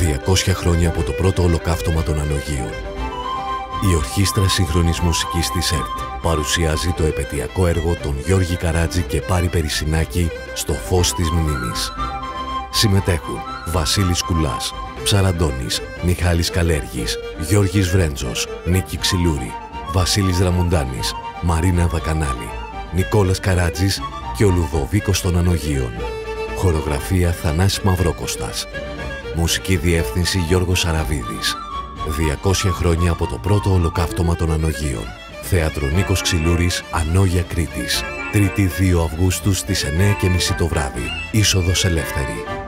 200 χρόνια από το πρώτο ολοκαύτωμα των Ανωγείων. Η Ορχήστρα Συγχρονής Μουσικής της ΕΡΤ παρουσιάζει το επετειακό έργο των Γιώργη Καράτζη και Πάρη Περισσυνάκη στο φως της μνήμης. Συμμετέχουν Βασίλης Κουλάς, Ψαλαντώνης, Μιχάλης Καλέργης, Γιώργης Βρέντζος, Νίκη Ξυλούρη, Βασίλης Ραμουντάνης, Μαρίνα Δακανάλη, Νικόλας Καράτζης και ο Λουδοβίκος των Ανωγείων. Χορογραφία Θανάσης Μαυροκώστας. Μουσική διεύθυνση Γιώργος Σαραβίδης. 200 χρόνια από το πρώτο ολοκαύτωμα των Ανωγείων. Θέατρο Νίκος Ξυλούρης, Ανώγια Κρήτης. Τρίτη 2 Αυγούστου στις 9:30 το βράδυ. Είσοδος ελεύθερη.